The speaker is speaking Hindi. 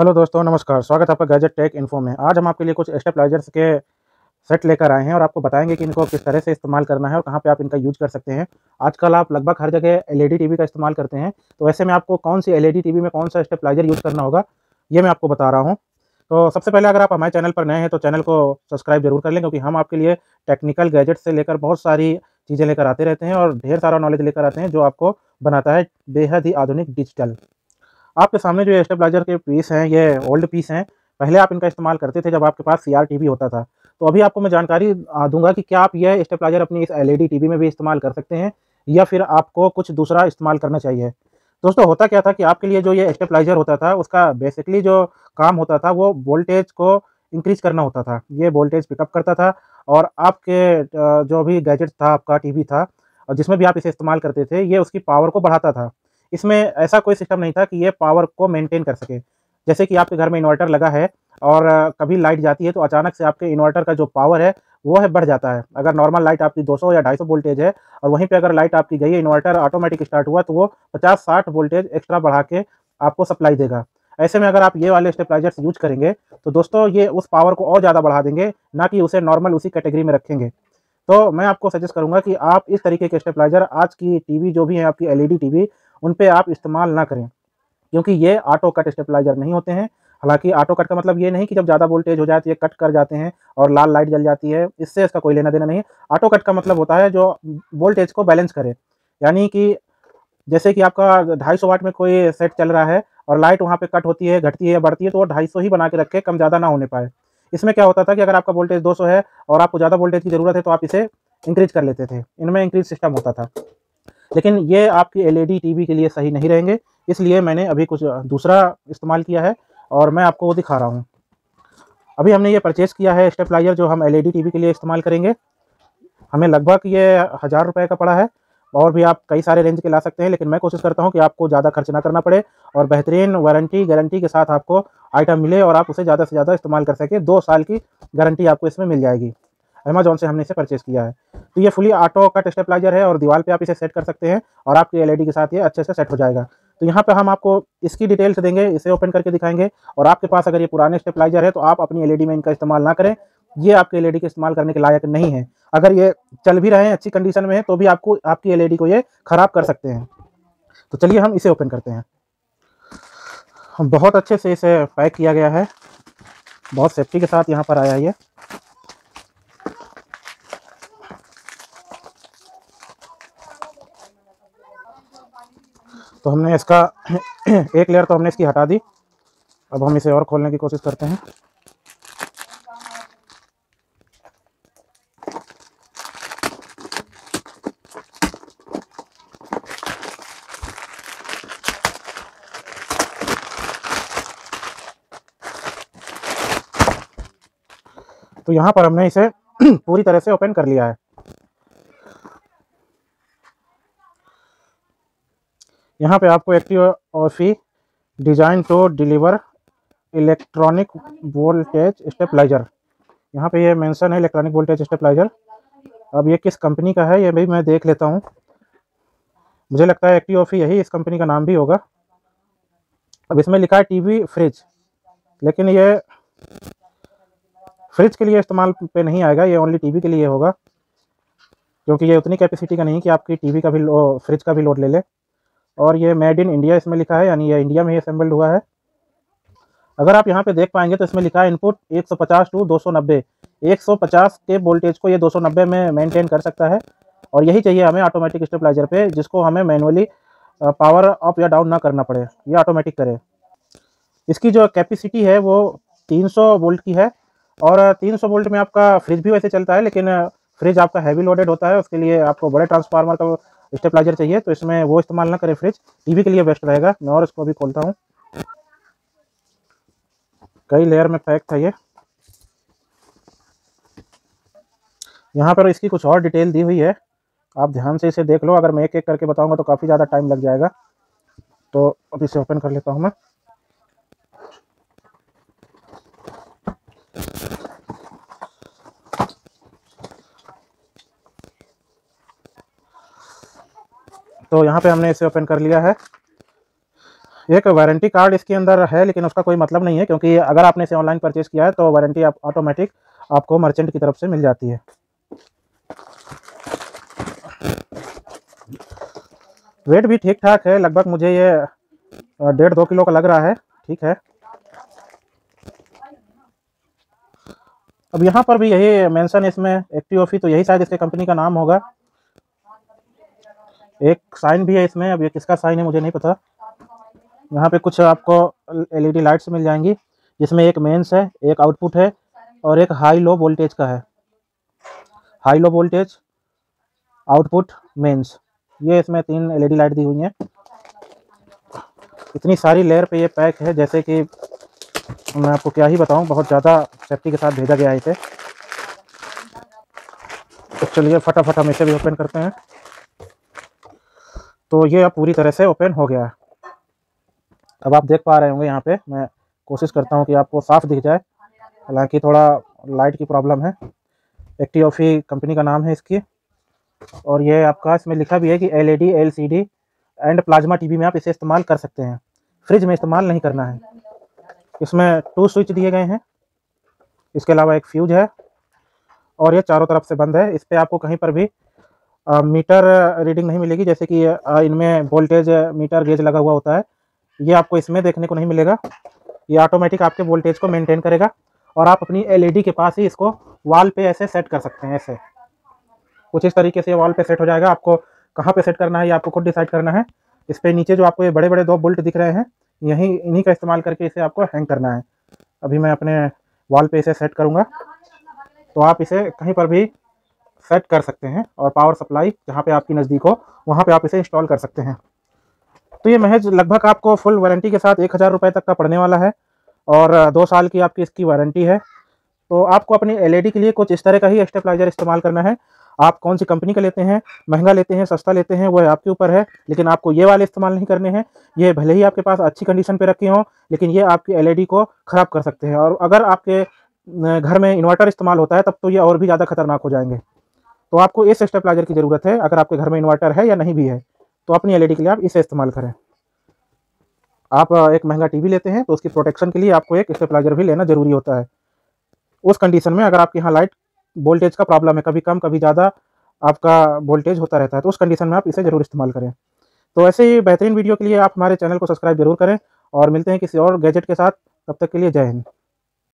हेलो दोस्तों, नमस्कार। स्वागत है आपका गैजेट टेक इन्फो में। आज हम आपके लिए कुछ स्टेबलाइजर्स के सेट लेकर आए हैं और आपको बताएंगे कि इनको किस तरह से इस्तेमाल करना है और कहां पे आप इनका यूज कर सकते हैं। आजकल आप लगभग हर जगह एलईडी टीवी का इस्तेमाल करते हैं, तो ऐसे में आपको कौन सी एलईडी टीवी में कौन सा स्टेबलाइजर यूज़ करना होगा ये मैं आपको बता रहा हूँ। तो सबसे पहले अगर आप हमारे चैनल पर नए हैं तो चैनल को सब्सक्राइब जरूर कर लें, क्योंकि हम आपके लिए टेक्निकल गैजेट से लेकर बहुत सारी चीज़ें लेकर आते रहते हैं और ढेर सारा नॉलेज लेकर आते हैं जो आपको बनाता है बेहद ही आधुनिक डिजिटल। आपके सामने जो स्टेबलाइजर के पीस हैं ये ओल्ड पीस हैं। पहले आप इनका इस्तेमाल करते थे जब आपके पास सीआरटी भी होता था। तो अभी आपको मैं जानकारी दूंगा कि क्या आप यह स्टेबलाइजर अपनी इस एलईडी टीवी में भी इस्तेमाल कर सकते हैं या फिर आपको कुछ दूसरा इस्तेमाल करना चाहिए। दोस्तों, होता क्या था कि आपके लिए जो ये स्टेबलाइजर होता था उसका बेसिकली जो काम होता था वो वोल्टेज को इंक्रीज करना होता था। ये वोल्टेज पिकअप करता था और आपके जो भी गैजेट था, आपका टीवी था और जिसमें भी आप इसे इस्तेमाल करते थे, ये उसकी पावर को बढ़ाता था। इसमें ऐसा कोई सिस्टम नहीं था कि ये पावर को मेंटेन कर सके। जैसे कि आपके घर में इन्वर्टर लगा है और कभी लाइट जाती है तो अचानक से आपके इन्वर्टर का जो पावर है वो है बढ़ जाता है। अगर नॉर्मल लाइट आपकी 200 या 250 वोल्टेज है और वहीं पे अगर लाइट आपकी गई है, इन्वर्टर ऑटोमेटिक स्टार्ट हुआ, तो वो 50-60 वोल्टेज एक्स्ट्रा बढ़ा के आपको सप्लाई देगा। ऐसे में अगर आप ये वाले स्टेबलाइजर्स यूज करेंगे तो दोस्तों ये उस पावर को और ज़्यादा बढ़ा देंगे, ना कि उसे नॉर्मल उसी कैटेगरी में रखेंगे। तो मैं आपको सजेस्ट करूँगा कि आप इस तरीके के स्टेबलाइजर आज की टीवी जो भी है आपकी एलईडी टीवी उन पे आप इस्तेमाल ना करें, क्योंकि ये ऑटो कट स्टेबलाइजर नहीं होते हैं। हालांकि ऑटो कट का मतलब ये नहीं कि जब ज़्यादा वोल्टेज हो जाए तो ये कट कर जाते हैं और लाल लाइट जल जाती है, इससे इसका कोई लेना देना नहीं है। ऑटो कट का मतलब होता है जो वोल्टेज को बैलेंस करे, यानी कि जैसे कि आपका 250 वाट में कोई सेट चल रहा है और लाइट वहाँ पर कट होती है, घटती है, बढ़ती है, तो वो 250 ही बना के रखे, कम ज़्यादा ना होने पाए। इसमें क्या होता था कि अगर आपका वोल्टेज 200 है और आपको ज़्यादा वोल्टेज की ज़रूरत है तो आप इसे इंक्रीज कर लेते थे। इनमें इंक्रीज सिस्टम होता था, लेकिन ये आपकी एलईडी टीवी के लिए सही नहीं रहेंगे, इसलिए मैंने अभी कुछ दूसरा इस्तेमाल किया है और मैं आपको वो दिखा रहा हूँ। अभी हमने ये परचेस किया है स्टेबलाइजर जो हम एलईडी टीवी के लिए इस्तेमाल करेंगे। हमें लगभग ये 1000 रुपये का पड़ा है और भी आप कई सारे रेंज के ला सकते हैं, लेकिन मैं कोशिश करता हूँ कि आपको ज़्यादा खर्च ना करना पड़े और बेहतरीन वारंटी गारंटी के साथ आपको आइटम मिले और आप उसे ज़्यादा से ज़्यादा इस्तेमाल कर सकें। 2 साल की गारंटी आपको इसमें मिल जाएगी। अमेजॉन से हमने इसे परचेस किया है। तो ये फुली ऑटो कट स्टेबलाइजर है और दीवार पे आप इसे सेट कर सकते हैं और आपकी एलईडी के साथ ये अच्छे से सेट हो जाएगा। तो यहाँ पे हम आपको इसकी डिटेल्स देंगे, इसे ओपन करके दिखाएंगे। और आपके पास अगर ये पुराने स्टेबलाइजर है तो आप अपनी एलईडी में इनका इस्तेमाल ना करें, ये आपके एलईडी के इस्तेमाल करने के लायक नहीं है। अगर ये चल भी रहे हैं, अच्छी कंडीशन में है, तो भी आपको आपकी एलईडी को ये ख़राब कर सकते हैं। तो चलिए हम इसे ओपन करते हैं। बहुत अच्छे से इसे पैक किया गया है, बहुत सेफ्टी के साथ यहाँ पर आया है ये। तो हमने इसका एक लेयर तो हमने इसकी हटा दी। अब हम इसे और खोलने की कोशिश करते हैं। तो यहाँ पर हमने इसे पूरी तरह से ओपन कर लिया है। यहाँ पे आपको active ऑफी design to deliver electronic voltage stabiliser, यहाँ पे ये मेंशन है इलेक्ट्रॉनिक वोल्टेज स्टेबलाइजर। अब ये किस कंपनी का है ये भी मैं देख लेता हूँ। मुझे लगता है एक्टिव ऑफी यही इस कंपनी का नाम भी होगा। अब इसमें लिखा है टीवी फ्रिज, लेकिन ये फ्रिज के लिए इस्तेमाल पे नहीं आएगा, ये ओनली टीवी के लिए होगा, क्योंकि ये उतनी कैपेसिटी का नहीं कि आपकी टीवी का भी फ्रिज का भी लोड ले ले। और ये मेड इन इंडिया इसमें लिखा है, यानी ये इंडिया में ही असेंबल्ड हुआ है। अगर आप यहाँ पे देख पाएंगे तो इसमें लिखा है इनपुट 150 टू 290। 150 के वोल्टेज को ये 290 में मेंटेन कर सकता है और यही चाहिए हमें ऑटोमेटिक स्टेबलाइजर पे, जिसको हमें मैनुअली पावर अप या डाउन ना करना पड़े, ये ऑटोमेटिक करे। इसकी जो कैपेसिटी है वो 300 वोल्ट की है और 300 वोल्ट में आपका फ्रिज भी वैसे चलता है, लेकिन फ्रिज आपका हैवी लोडेड होता है, उसके लिए आपको बड़े ट्रांसफार्मर का स्टेबलाइजर चाहिए। तो इसमें वो इस्तेमाल ना करें, फ्रिज टीवी के लिए बेस्ट रहेगा। मैं और इसको भी खोलता हूँ। कई लेयर में पैक था ये। यहाँ पर इसकी कुछ और डिटेल दी हुई है, आप ध्यान से इसे देख लो। अगर मैं एक एक करके बताऊँगा तो काफ़ी ज़्यादा टाइम लग जाएगा, तो अब इसे ओपन कर लेता हूँ मैं। तो यहाँ पे हमने इसे ओपन कर लिया है। एक वारंटी कार्ड इसके अंदर है, लेकिन उसका कोई मतलब नहीं है क्योंकि अगर आपने इसे ऑनलाइन परचेज किया है तो वारंटी आप ऑटोमेटिक आपको मर्चेंट की तरफ से मिल जाती है। वेट भी ठीक ठाक है, लगभग मुझे ये 1.5-2 किलो का लग रहा है, ठीक है। अब यहाँ पर भी यही मेंशन इसमें एक्टिव ऑफी, तो यही शायद इसके कंपनी का नाम होगा। एक साइन भी है इसमें, अब ये किसका साइन है मुझे नहीं पता। यहाँ पे कुछ आपको एलईडी लाइट्स मिल जाएंगी जिसमें एक मेंस है, एक आउटपुट है और एक हाई लो वोल्टेज का है। High low voltage, output, mains, ये इसमें 3 एलईडी लाइट दी हुई हैं। इतनी सारी लेयर पे ये पैक है जैसे कि मैं आपको क्या ही बताऊं, बहुत ज़्यादा सेफ्टी के साथ भेजा गया है इसे। तो चलिए फटाफट हम इसे भी ओपन करते हैं। तो ये अब पूरी तरह से ओपन हो गया है। अब आप देख पा रहे होंगे यहाँ पे, मैं कोशिश करता हूँ कि आपको साफ दिख जाए, हालांकि थोड़ा लाइट की प्रॉब्लम है। एक्टिव ऑफी कंपनी का नाम है इसकी, और ये आपका इसमें लिखा भी है कि LED, LCD and plasma TV में आप इसे इस्तेमाल कर सकते हैं, फ्रिज में इस्तेमाल नहीं करना है। इसमें 2 स्विच दिए गए हैं, इसके अलावा एक फ्यूज है और ये चारों तरफ से बंद है। इस पर आपको कहीं पर भी मीटर रीडिंग नहीं मिलेगी, जैसे कि इनमें वोल्टेज मीटर गेज लगा हुआ होता है, ये आपको इसमें देखने को नहीं मिलेगा। ये ऑटोमेटिक आपके वोल्टेज को मेंटेन करेगा और आप अपनी एलईडी के पास ही इसको वॉल पे ऐसे सेट कर सकते हैं। ऐसे कुछ इस तरीके से वॉल पे सेट हो जाएगा। आपको कहाँ पे सेट करना है ये आपको खुद डिसाइड करना है। इस पे नीचे जो आपको ये बड़े बड़े 2 बोल्ट दिख रहे हैं, यहीं इन्हीं का इस्तेमाल करके इसे आपको हैंग करना है। अभी मैं अपने वॉल पे इसे सेट करूँगा। तो आप इसे कहीं पर भी सेट कर सकते हैं और पावर सप्लाई जहाँ पर आपकी नज़दीक हो वहाँ पर आप इसे इंस्टॉल कर सकते हैं। तो ये महज लगभग आपको फुल वारंटी के साथ 1000 रुपये तक का पड़ने वाला है और 2 साल की आपकी इसकी वारंटी है। तो आपको अपनी एलईडी के लिए कुछ इस तरह का ही स्टेबलाइजर इस्तेमाल करना है। आप कौन सी कंपनी का लेते हैं, महंगा लेते हैं, सस्ता लेते हैं, वह आपके ऊपर है, लेकिन आपको ये वाले इस्तेमाल नहीं करने हैं। ये भले ही आपके पास अच्छी कंडीशन पे रखे हों, लेकिन ये आपकी एलईडी को ख़राब कर सकते हैं। और अगर आपके घर में इन्वर्टर इस्तेमाल होता है तब तो ये और भी ज़्यादा खतरनाक हो जाएंगे। तो आपको इस स्टेबलाइजर की ज़रूरत है, अगर आपके घर में इन्वर्टर है या नहीं भी है तो अपनी एलईडी के लिए आप इसे इस्तेमाल करें। आप एक महंगा टीवी लेते हैं तो उसकी प्रोटेक्शन के लिए आपको एक स्टेबलाइजर भी लेना ज़रूरी होता है। उस कंडीशन में अगर आपके यहाँ लाइट वोल्टेज का प्रॉब्लम है, कभी कम कभी ज़्यादा आपका वोल्टेज होता रहता है, तो उस कंडीशन में आप इसे ज़रूर इस्तेमाल करें। तो ऐसे ही बेहतरीन वीडियो के लिए आप हमारे चैनल को सब्सक्राइब जरूर करें और मिलते हैं किसी और गैजेट के साथ। तब तक के लिए जय हिंद।